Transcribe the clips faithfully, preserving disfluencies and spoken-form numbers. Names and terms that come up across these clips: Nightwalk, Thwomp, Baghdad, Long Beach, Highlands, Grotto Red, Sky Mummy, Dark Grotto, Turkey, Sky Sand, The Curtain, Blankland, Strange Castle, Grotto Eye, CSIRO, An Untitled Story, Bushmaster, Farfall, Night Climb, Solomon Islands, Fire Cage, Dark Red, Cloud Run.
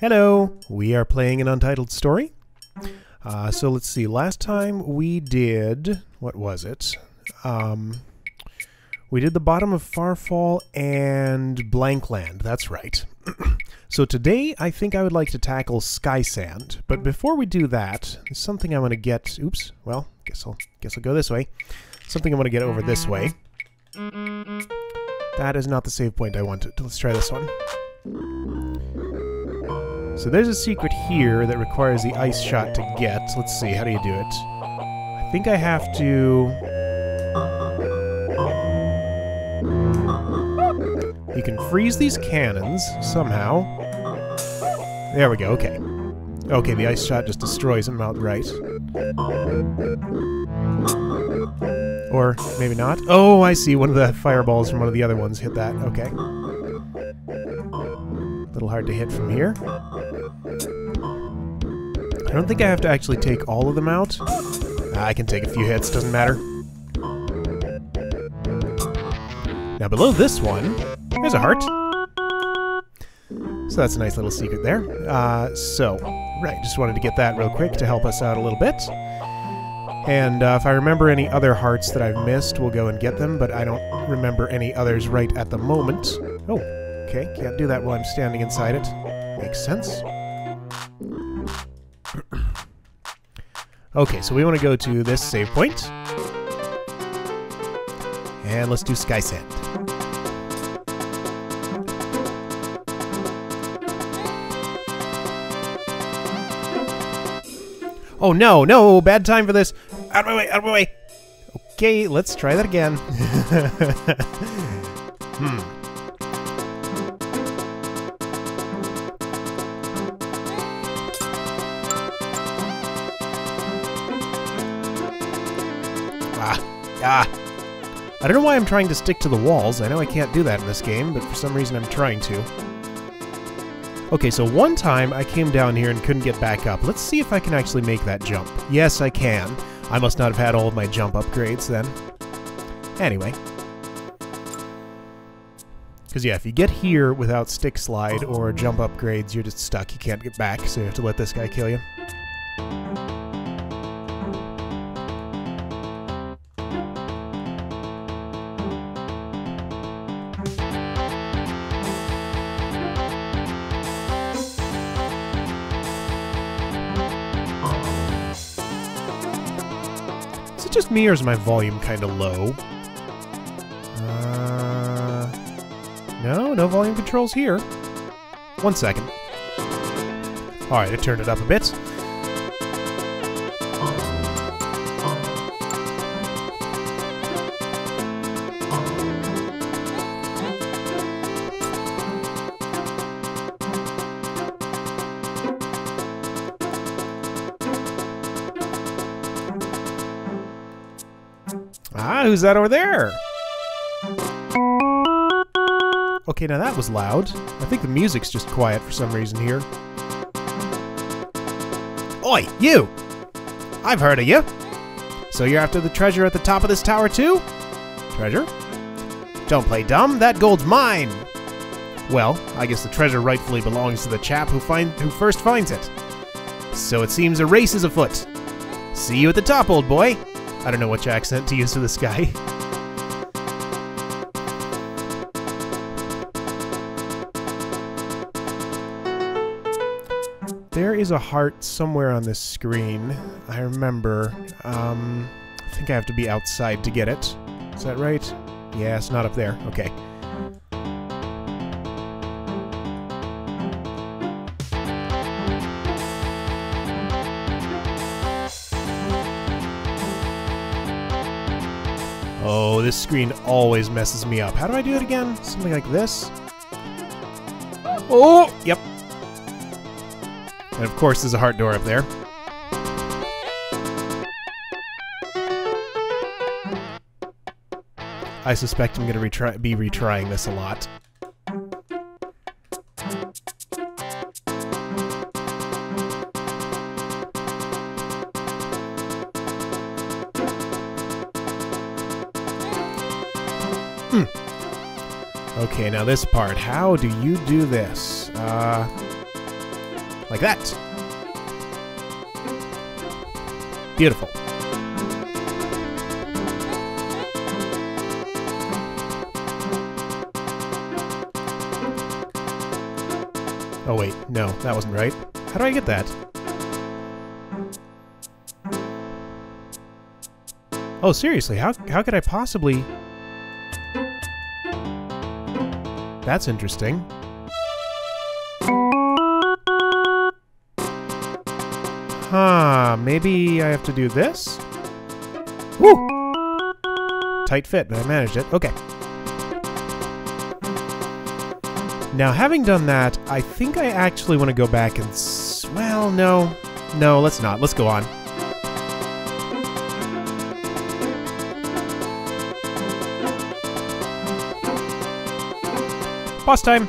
Hello! We are playing An Untitled Story. Uh, so let's see, last time we did... what was it? Um, we did the bottom of Farfall and Blankland, that's right. So today I think I would like to tackle Sky Sand, but before we do that, there's something I want to get... oops, well, guess I'll, guess I'll go this way. Something I want to get over this way. That is not the save point I wanted. Let's try this one. So there's a secret here that requires the ice shot to get. Let's see, how do you do it? I think I have to... you can freeze these cannons, somehow. There we go, okay. Okay, the ice shot just destroys them outright. Or maybe not. Oh, I see, one of the fireballs from one of the other ones hit that, okay. A little hard to hit from here. I don't think I have to actually take all of them out. I can take a few hits, doesn't matter. Now below this one, there's a heart. So that's a nice little secret there. Uh, so, right, just wanted to get that real quick to help us out a little bit. And uh, if I remember any other hearts that I've missed, we'll go and get them, but I don't remember any others right at the moment. Oh. Okay, can't do that while I'm standing inside it. Makes sense. Okay, so we want to go to this save point. And let's do Sky Sand. Oh no, no, bad time for this. Out of my way, out of my way. Okay, let's try that again. hmm. Ah! I don't know why I'm trying to stick to the walls. I know I can't do that in this game, but for some reason I'm trying to. Okay, so one time I came down here and couldn't get back up. Let's see if I can actually make that jump. Yes, I can. I must not have had all of my jump upgrades then. Anyway. Because yeah, if you get here without stick slide or jump upgrades, you're just stuck. You can't get back, so you have to let this guy kill you. Just me, or is my volume kind of low? Uh, no, no volume controls here. One second. Alright, I turned it up a bit. Ah, who's that over there? Okay, now that was loud. I think the music's just quiet for some reason here. Oi, you! I've heard of you! So you're after the treasure at the top of this tower too? Treasure? Don't play dumb, that gold's mine! Well, I guess the treasure rightfully belongs to the chap who find, who first finds it. So it seems a race is afoot. See you at the top, old boy! I don't know which accent to use for this guy. There is a heart somewhere on this screen. I remember. Um, I think I have to be outside to get it. Is that right? Yeah, it's not up there. Okay. Oh, this screen always messes me up. How do I do it again? Something like this? Oh! Yep. And of course there's a heart door up there. I suspect I'm going to retry- be retrying this a lot. Okay, now this part. How do you do this? Uh, Like that. Beautiful. Oh wait, no, that wasn't right. How do I get that? Oh, seriously, how, how could I possibly... That's interesting. Huh, maybe I have to do this? Woo! Tight fit, but I managed it. Okay. Now, having done that, I think I actually want to go back and... S well, no. No, let's not. Let's go on. Boss time!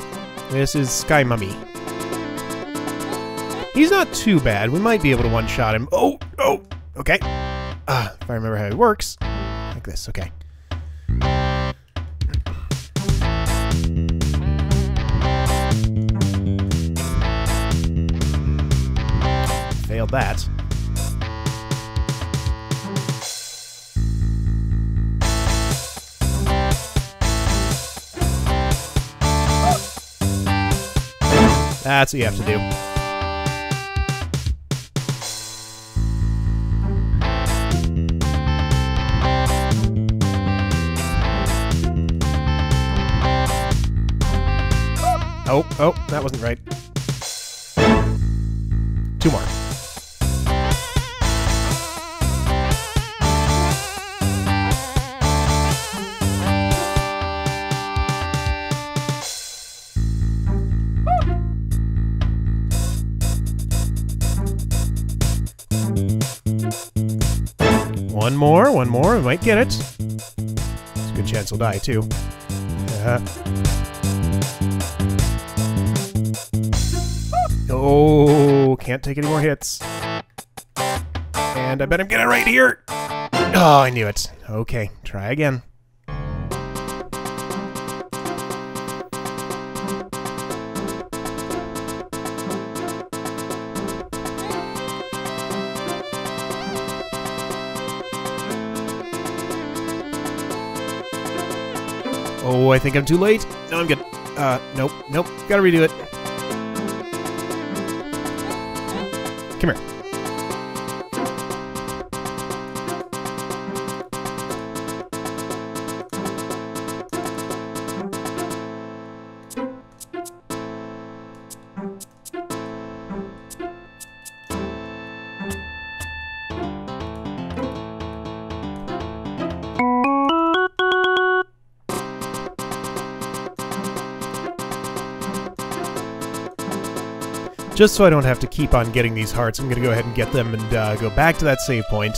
This is Sky Mummy. He's not too bad. We might be able to one-shot him. Oh! Oh! Okay. Uh, if I remember how it works. Like this. Okay. Failed that. That's what you have to do. Oh, oh, that wasn't right. Two more. One more, one more, we might get it. It's a good chance he'll die, too. Uh-huh. Oh, can't take any more hits. And I bet I'm gonna right here! Oh, I knew it. Okay, try again. Oh, I think I'm too late. No, I'm good. Uh, nope, nope. Gotta redo it. Come here. Just so I don't have to keep on getting these hearts, I'm gonna go ahead and get them and uh, go back to that save point.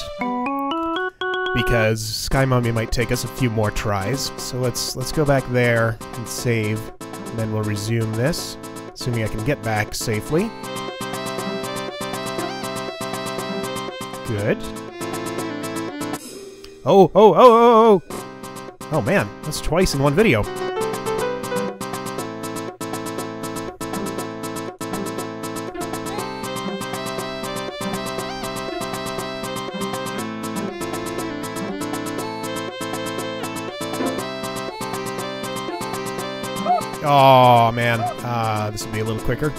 Because Sky Mummy might take us a few more tries. So let's let's go back there and save. And then we'll resume this. Assuming I can get back safely. Good. Oh, oh, oh, oh, oh! Oh man, that's twice in one video. Oh man, uh, this will be a little quicker.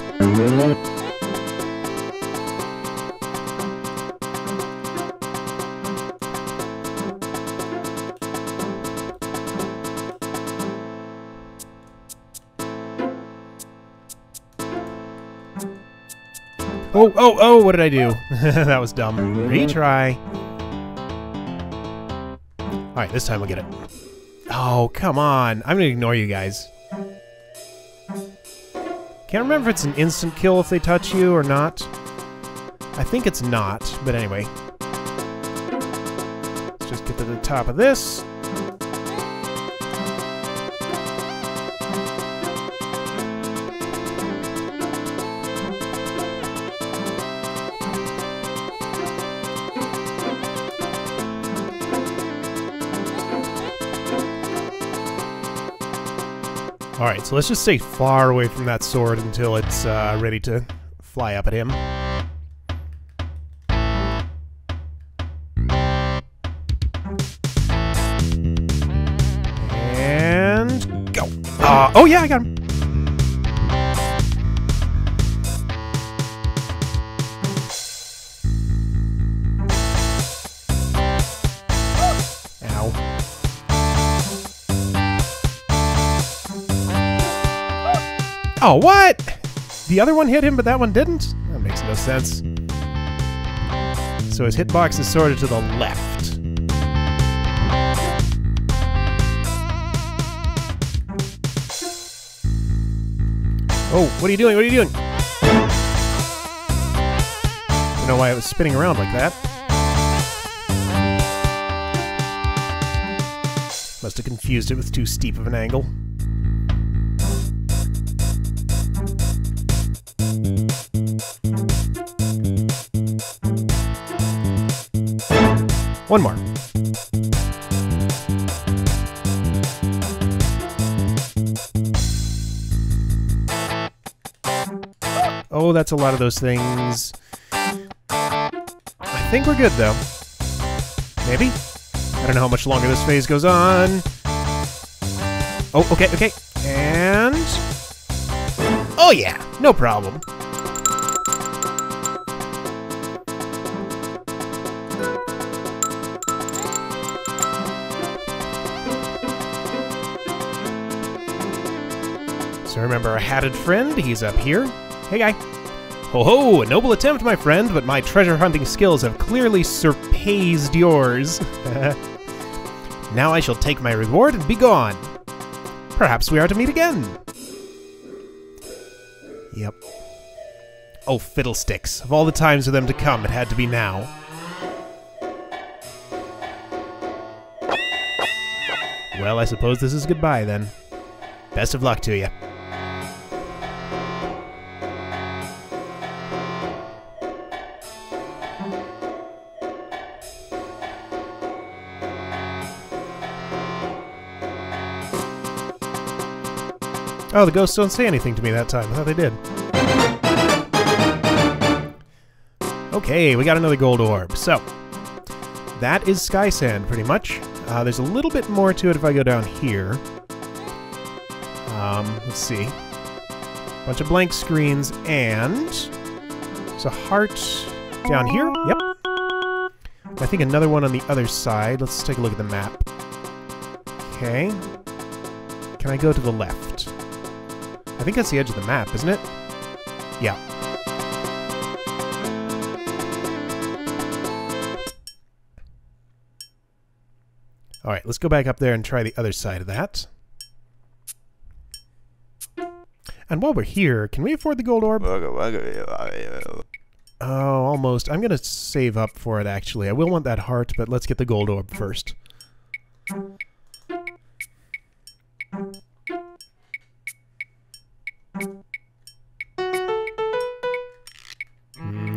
Oh, oh, oh, what did I do? That was dumb. Retry. Alright, this time we'll get it. Oh, come on. I'm gonna ignore you guys. Can't remember if it's an instant kill if they touch you or not. I think it's not, but anyway. Let's just get to the top of this. Alright, so let's just stay far away from that sword until it's uh, ready to fly up at him. And go. Uh, oh yeah, I got him. Oh, what? The other one hit him, but that one didn't? That makes no sense. So his hitbox is sorted to the left. Oh, what are you doing? What are you doing? I don't know why it was spinning around like that. Must have confused it with too steep of an angle. One more. Oh, that's a lot of those things. I think we're good, though. Maybe? I don't know how much longer this phase goes on. Oh, okay, okay. And... oh, yeah! No problem. So remember our hatted friend, he's up here. Hey guy. Ho ho, a noble attempt, my friend, but my treasure hunting skills have clearly surpassed yours. Now I shall take my reward and be gone. Perhaps we are to meet again. Yep. Oh, fiddlesticks. Of all the times for them to come, it had to be now. Well, I suppose this is goodbye then. Best of luck to you. Oh, the ghosts don't say anything to me that time. I thought they did. Okay, we got another gold orb. So, that is Sky Sand, pretty much. Uh, there's a little bit more to it if I go down here. Um, let's see. Bunch of blank screens, and... there's a heart down here. Yep. I think another one on the other side. Let's take a look at the map. Okay. Can I go to the left? I think that's the edge of the map, isn't it? Yeah. Alright, let's go back up there and try the other side of that. And while we're here, can we afford the gold orb? Oh, almost. I'm gonna save up for it, actually. I will want that heart, but let's get the gold orb first.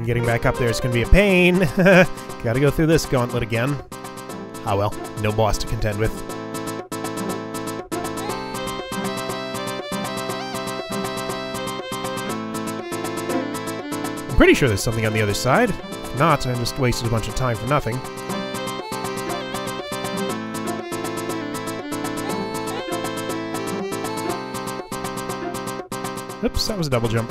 Getting back up there is going to be a pain. Gotta go through this gauntlet again. Ah well, no boss to contend with. I'm pretty sure there's something on the other side. If not, I just wasted a bunch of time for nothing. Oops, that was a double jump.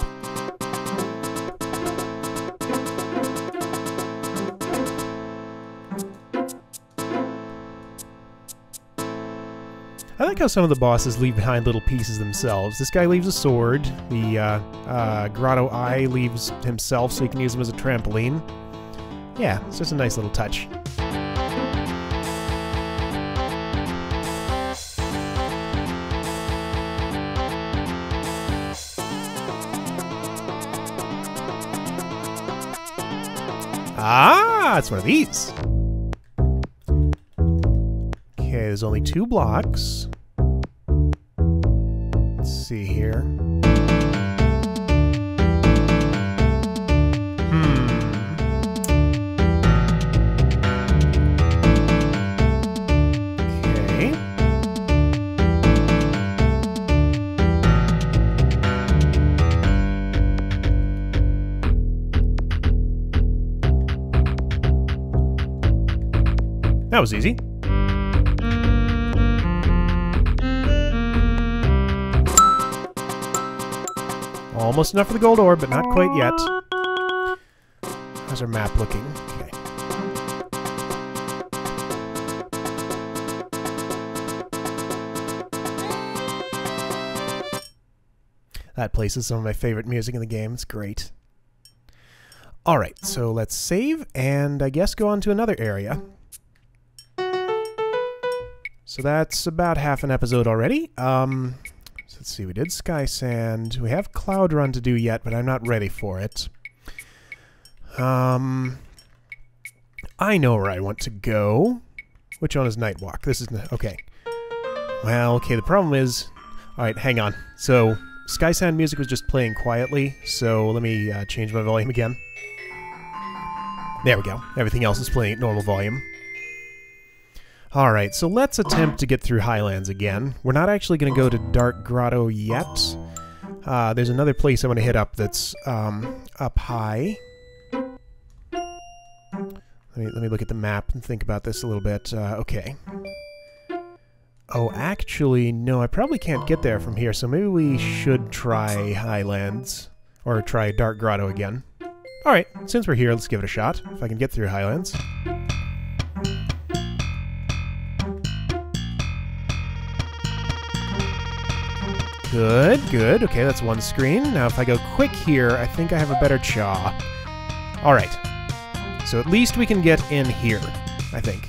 I like how some of the bosses leave behind little pieces themselves. This guy leaves a sword. The uh, uh, Grotto Eye leaves himself so you can use him as a trampoline. Yeah, it's just a nice little touch. Ah, it's one of these. There's only two blocks. Let's see here. Hmm. Okay. That was easy. Almost enough for the gold ore, but not quite yet. How's our map looking? Okay. That plays some of my favorite music in the game. It's great. Alright, so let's save, and I guess go on to another area. So that's about half an episode already. Um, so let's see, we did Sky Sand. We have Cloud Run to do yet, but I'm not ready for it. Um, I know where I want to go. Which one is Nightwalk? This is... okay. Well, okay, the problem is... Alright, hang on. So... Sky Sand music was just playing quietly, so let me uh, change my volume again. There we go. Everything else is playing at normal volume. Alright, so let's attempt to get through Highlands again. We're not actually going to go to Dark Grotto yet. Uh, there's another place I want to hit up that's um, up high. Let me, let me look at the map and think about this a little bit. Uh, okay. Oh, actually, no, I probably can't get there from here, so maybe we should try Highlands. Or try Dark Grotto again. Alright, since we're here, let's give it a shot. If I can get through Highlands. Good, good. Okay, that's one screen. Now if I go quick here, I think I have a better chaw. Alright. So at least we can get in here, I think.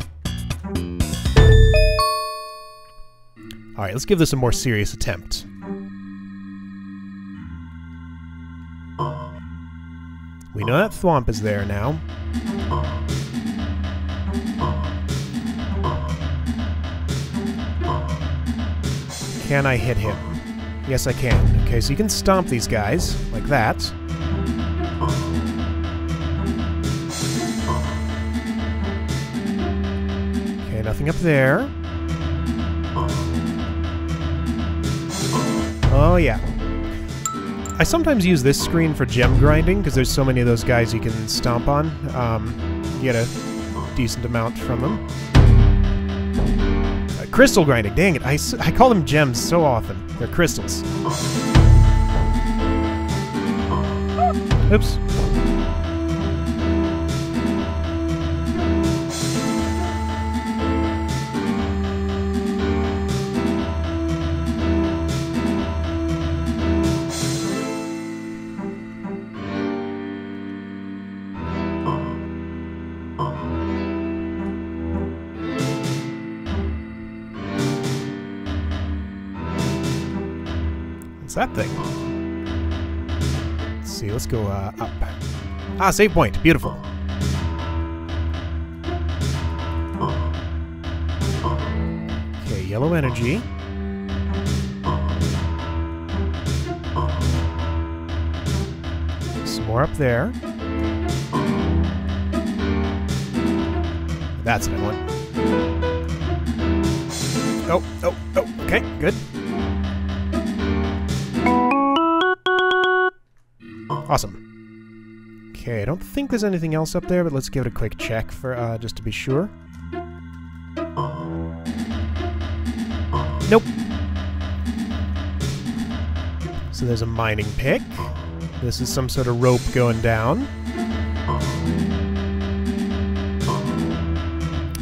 Alright, let's give this a more serious attempt. We know that Thwomp is there now. Can I hit him? Yes, I can. Okay, so you can stomp these guys, like that. Okay, nothing up there. Oh, yeah. I sometimes use this screen for gem grinding, because there's so many of those guys you can stomp on. Um, you get a decent amount from them. Uh, crystal grinding, dang it. I, s I call them gems so often. They're crystals. Oops. That thing. Let's see, let's go uh, up. Ah, save point. Beautiful. Okay, yellow energy. Some more up there. That's what I want. Oh, oh, oh. Okay, good. Awesome. Okay, I don't think there's anything else up there, but let's give it a quick check for uh, just to be sure. Nope. So there's a mining pick. This is some sort of rope going down.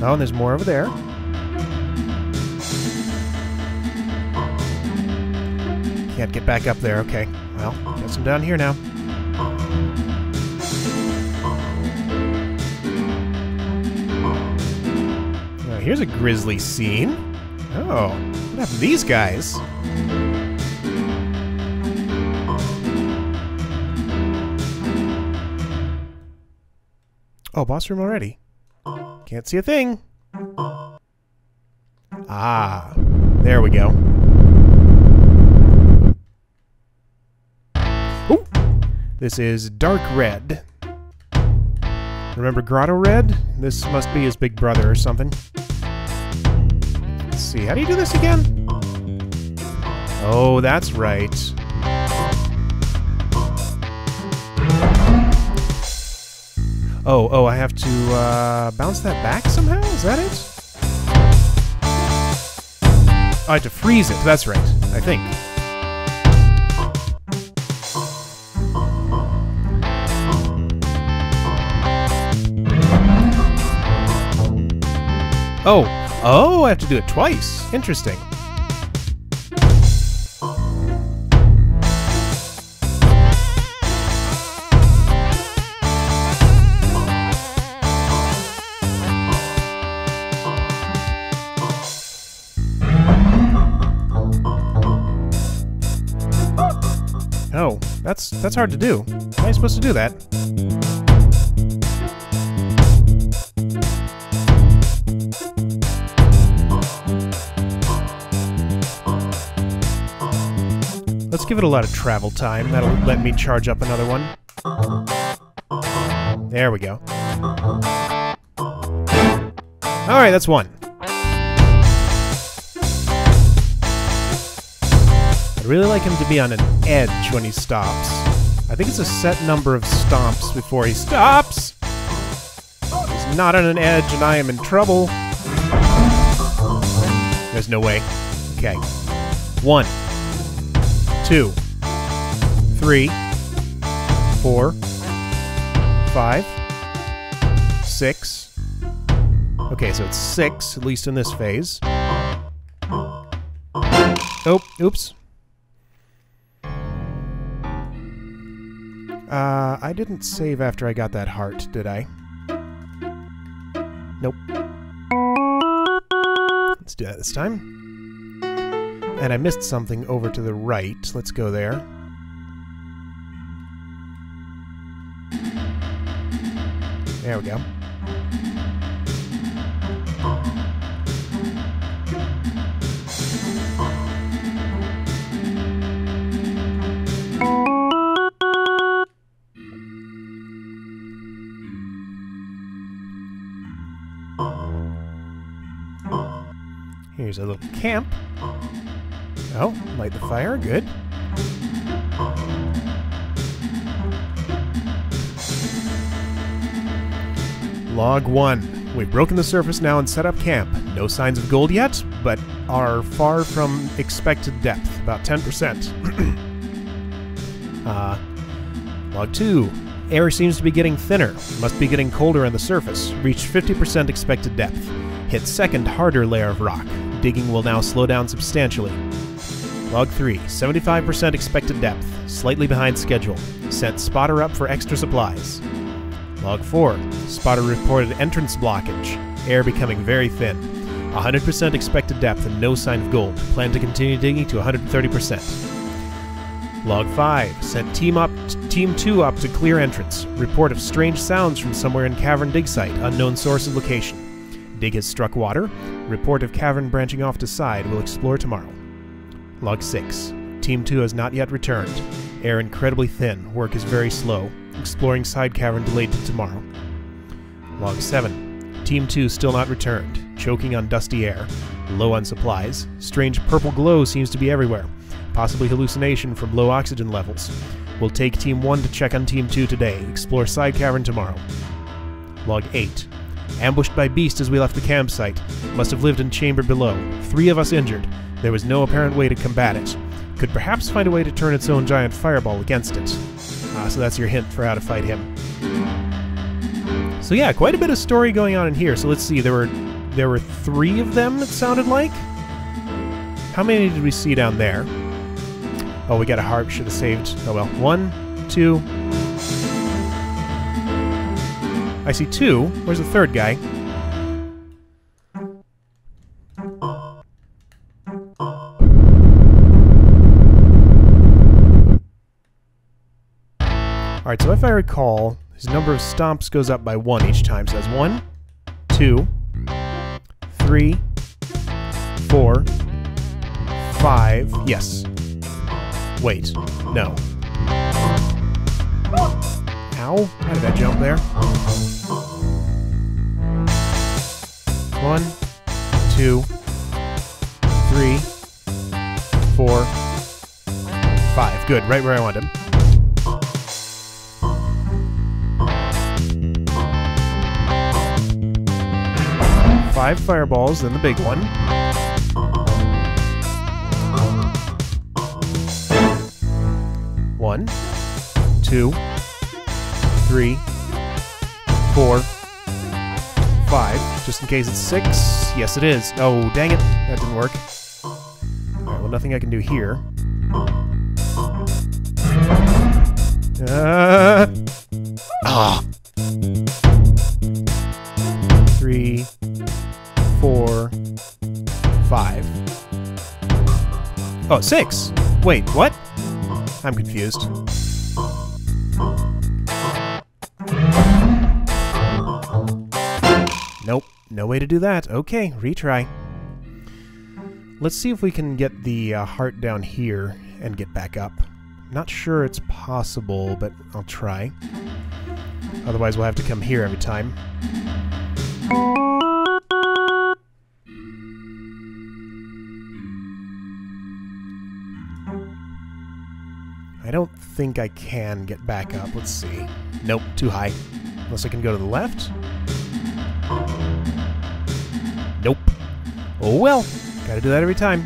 Oh, and there's more over there. Can't get back up there. Okay. Well, got some down here now. Oh, here's a grisly scene. Oh, what happened to these guys? Oh, boss room already. Can't see a thing. Ah, there we go. Ooh, this is Dark Red. Remember Grotto Red? This must be his big brother or something. Let's see, how do you do this again? Oh, that's right. Oh, oh, I have to uh, bounce that back somehow? Is that it? I had to freeze it. That's right, I think. Oh. Oh, I have to do it twice. Interesting. Oh, that's that's hard to do. How am I supposed to do that? Let's give it a lot of travel time. That'll let me charge up another one. There we go. Alright, that's one. I really like him to be on an edge when he stops. I think it's a set number of stomps before he stops! He's not on an edge and I am in trouble. There's no way. Okay. One. Two. Three. Four. Five. Six. Okay, so it's six, at least in this phase. Oh, oops. Uh, I didn't save after I got that heart, did I? Nope. Let's do that this time. And I missed something over to the right. Let's go there. There we go. Here's a little camp. Oh, light the fire, good. Log one. We've broken the surface now and set up camp. No signs of gold yet, but are far from expected depth, about ten percent. uh, log two. Air seems to be getting thinner. Must be getting colder on the surface. Reached fifty percent expected depth. Hit second harder layer of rock. Digging will now slow down substantially. Log three, seventy-five percent expected depth, slightly behind schedule. Sent spotter up for extra supplies. Log four, spotter reported entrance blockage. Air becoming very thin. one hundred percent expected depth and no sign of gold. Plan to continue digging to one hundred thirty percent. Log five, sent team up, team two up to clear entrance. Report of strange sounds from somewhere in cavern dig site, unknown source and location. Dig has struck water. Report of cavern branching off to side. We'll explore tomorrow. Log six. Team two has not yet returned. Air incredibly thin. Work is very slow. Exploring side cavern delayed to tomorrow. Log seven. Team two still not returned. Choking on dusty air. Low on supplies. Strange purple glow seems to be everywhere. Possibly hallucination from low oxygen levels. We'll take Team one to check on Team two today. Explore side cavern tomorrow. Log eight. Ambushed by beast as we left the campsite. Must have lived in chamber below. Three of us injured. There was no apparent way to combat it. Could perhaps find a way to turn its own giant fireball against it. Ah, so that's your hint for how to fight him. So yeah, quite a bit of story going on in here. So let's see, there were there were three of them, it sounded like? How many did we see down there? Oh, we got a heart. Should have saved. Oh well. One, two... I see two. Where's the third guy? Alright, so if I recall, his number of stomps goes up by one each time. So that's one, two, three, four, five. Yes. Wait. No. Ow. How did I jump there? One, two, three, four, five. Good, right where I want him. Five fireballs, then the big one. one, two, three, four, five. Just in case it's six. Yes, it is. Oh, dang it. That didn't work. Alright, well, nothing I can do here. Uh, ah! Three, four, five. Oh, six! Wait, what? I'm confused. Nope, no way to do that. Okay, retry. Let's see if we can get the uh, heart down here and get back up. Not sure it's possible, but I'll try. Otherwise, we'll have to come here every time. I don't think I can get back up. Let's see. Nope, too high. Unless I can go to the left? Nope. Oh well. Gotta do that every time.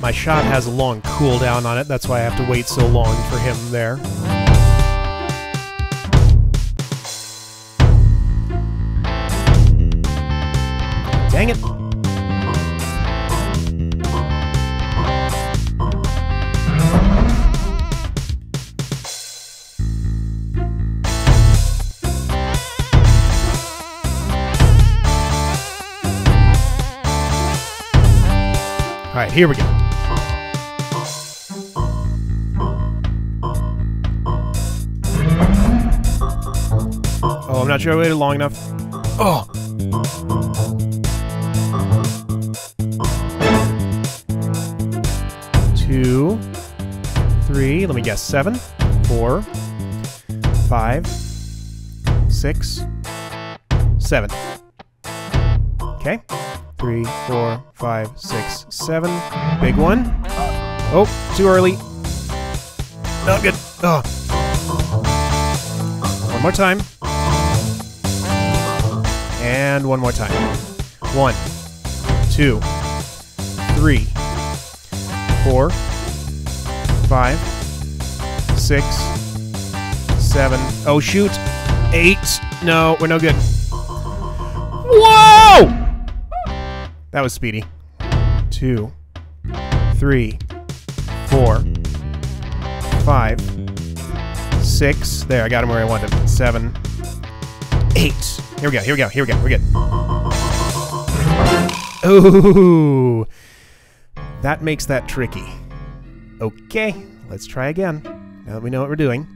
My shot has a long cooldown on it, that's why I have to wait so long for him there. Dang it! Alright, here we go. I'm not sure I waited long enough. Oh! Two, three, let me guess, seven, four, five, six, seven. Okay. Three, four, five, six, seven. Big one. Oh, too early. Not good. Oh. One more time. And one more time. One, two, three, four, five, six, seven. Oh, shoot. Eight. No, we're no good. Whoa! That was speedy. Two, three, four, five, six. There, I got him where I wanted him. Seven, eight. Here we go, here we go, here we go, we're good. Ooh! That makes that tricky. Okay, let's try again, now that we know what we're doing.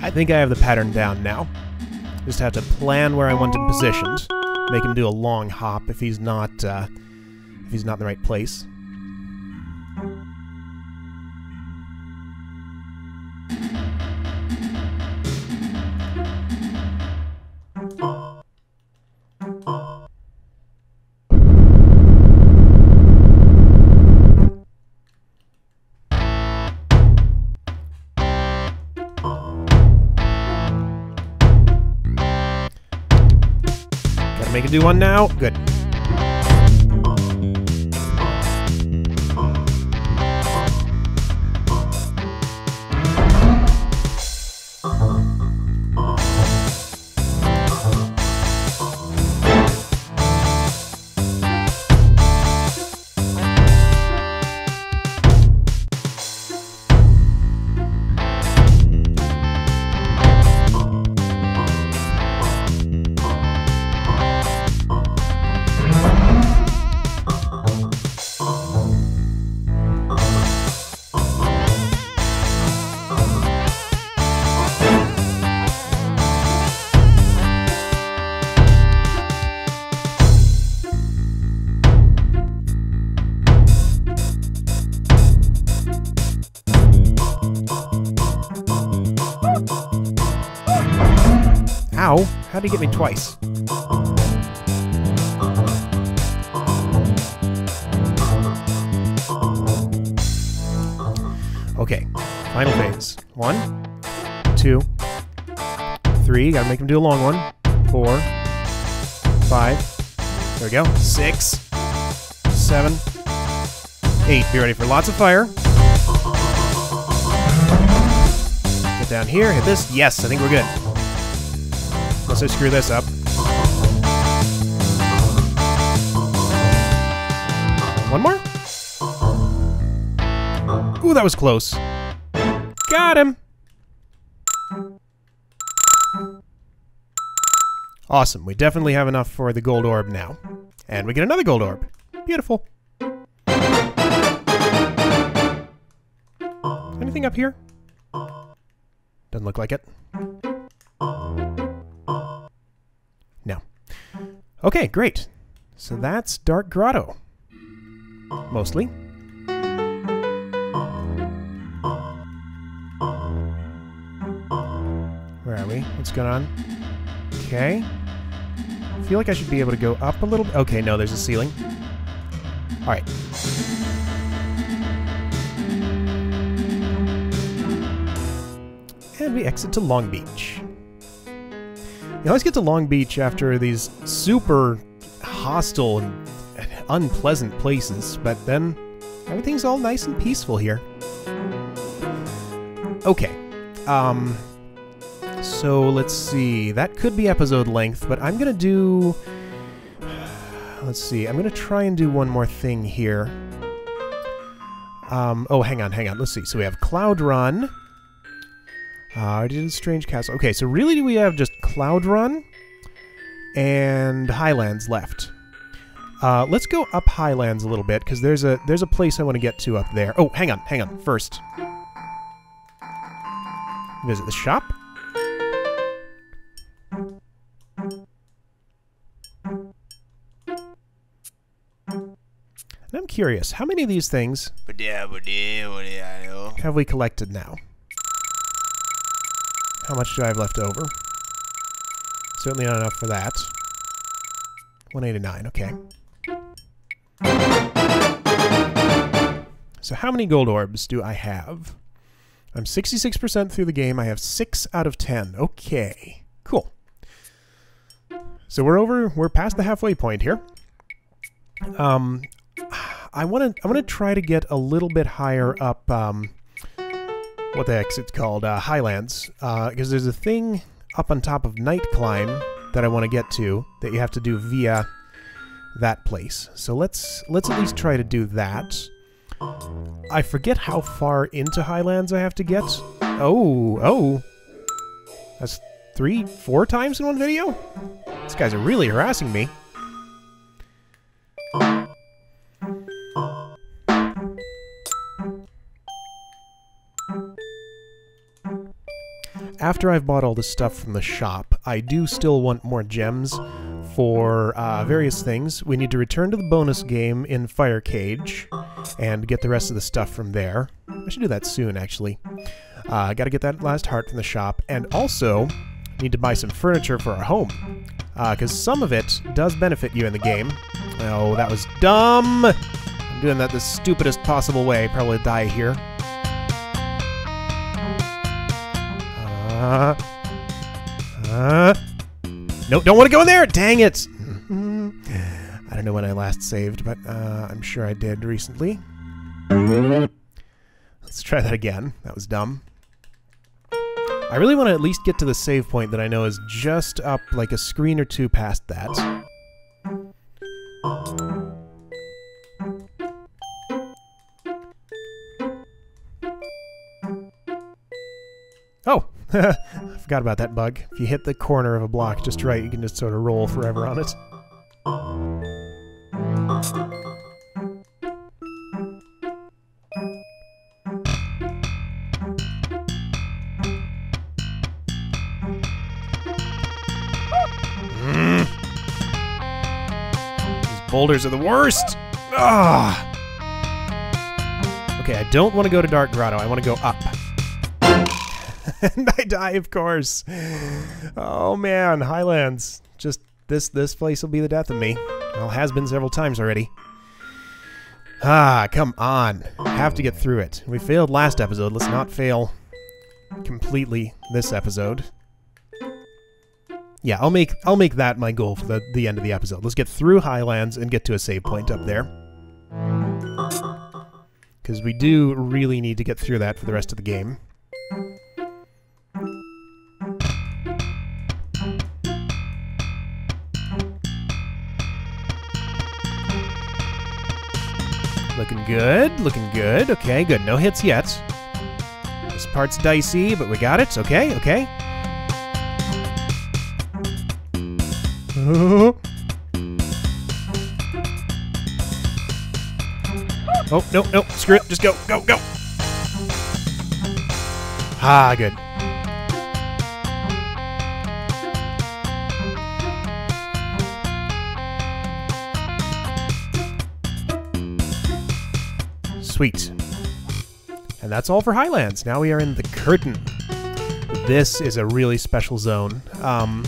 I think I have the pattern down now. Just have to plan where I want him positioned. Make him do a long hop if he's not, uh, if he's not in the right place. I can do one now. Good. How'd he get me twice? Okay, final phase. One, two, three. Gotta make him do a long one. Four, five. There we go. Six, seven, eight. Be ready for lots of fire. Get down here. Hit this. Yes, I think we're good. Unless I screw this up. One more. Ooh, that was close. Got him! Awesome. We definitely have enough for the gold orb now. And we get another gold orb. Beautiful. Anything up here? Doesn't look like it. No. Okay, great. So that's Dark Grotto. Mostly. Where are we? What's going on? Okay. I feel like I should be able to go up a little bit. Okay, no, there's a ceiling. Alright. And we exit to Long Beach. You always get to Long Beach after these super hostile and unpleasant places, but then everything's all nice and peaceful here. Okay. Um... So, let's see, that could be episode length, but I'm gonna do... Let's see, I'm gonna try and do one more thing here. Um, oh, hang on, hang on, let's see. So we have Cloud Run. Uh, I did Strange Castle. Okay, so really do we have just Cloud Run and Highlands left. Uh, let's go up Highlands a little bit, because there's a, there's a place I want to get to up there. Oh, hang on, hang on, first. Visit the shop. I'm curious, how many of these things have we collected now? How much do I have left over? Certainly not enough for that. one eighty-nine, okay. So how many gold orbs do I have? I'm sixty-six percent through the game. I have six out of ten. Okay, cool. So we're over, we're past the halfway point here. Um... I want to I want to try to get a little bit higher up, um, what the heck's it's called, uh, Highlands, because uh, there's a thing up on top of Night Climb that I want to get to that you have to do via that place. So let's let's at least try to do that. I forget how far into Highlands I have to get. Oh, oh, that's three, four times in one video? These guys are really harassing me. After I've bought all this stuff from the shop, I do still want more gems for uh, various things. We need to return to the bonus game in Fire Cage and get the rest of the stuff from there. I should do that soon, actually. Uh, gotta get that last heart from the shop, and also need to buy some furniture for our home, because uh, some of it does benefit you in the game. Oh, that was dumb! I'm doing that the stupidest possible way. Probably die here. Uh, uh, no, don't want to go in there! Dang it! I don't know when I last saved, but uh, I'm sure I did recently. Let's try that again. That was dumb. I really want to at least get to the save point that I know is just up like a screen or two past that. Oh! I forgot about that bug. If you hit the corner of a block just right, you can just sort of roll forever on it. Mm. These boulders are the worst! Ugh. Okay, I don't want to go to Dark Grotto. I want to go up. And I die, of course. Oh man, Highlands. Just this this place will be the death of me. Well, has been several times already. Ah, come on. Have to get through it. We failed last episode. Let's not fail completely this episode. Yeah, I'll make I'll make that my goal for the, the end of the episode. Let's get through Highlands and get to a save point up there. Because we do really need to get through that for the rest of the game. Looking good, looking good. Okay, good. No hits yet. This part's dicey, but we got it. Okay, okay. Oh, no, no. Screw it. Just go, go, go. Ah, good. Sweet. And that's all for Highlands. Now we are in the Curtain. This is a really special zone. Um...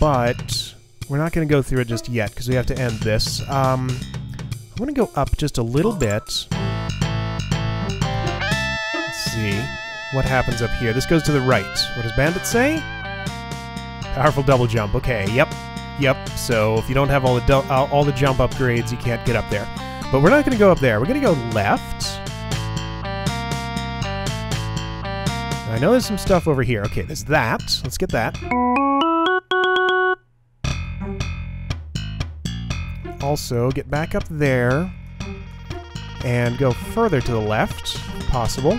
But we're not going to go through it just yet, because we have to end this. Um, I'm going to go up just a little bit. Let's see what happens up here. This goes to the right. What does Bandit say? Powerful double jump. Okay, yep, yep. So if you don't have all the, uh, all the jump upgrades, you can't get up there. But we're not going to go up there. We're going to go left. Now, I know there's some stuff over here. Okay, there's that. Let's get that. Also, get back up there and go further to the left, if possible.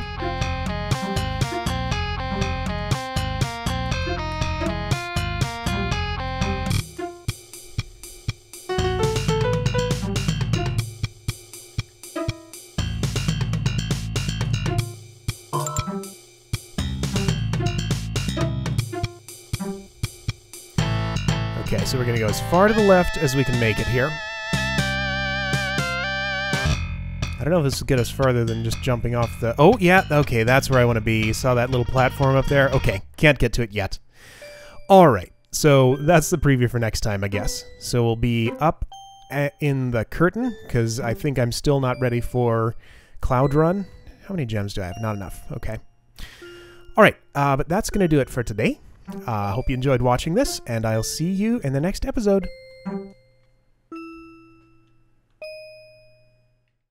Okay, so we're going to go as far to the left as we can make it here. I don't know if this will get us further than just jumping off the... Oh, yeah, okay, that's where I want to be. Saw that little platform up there? Okay, can't get to it yet. All right, so that's the preview for next time, I guess. So we'll be up in the Curtain, because I think I'm still not ready for Cloud Run. How many gems do I have? Not enough. Okay. All right, uh, but that's going to do it for today. I uh, hope you enjoyed watching this, and I'll see you in the next episode.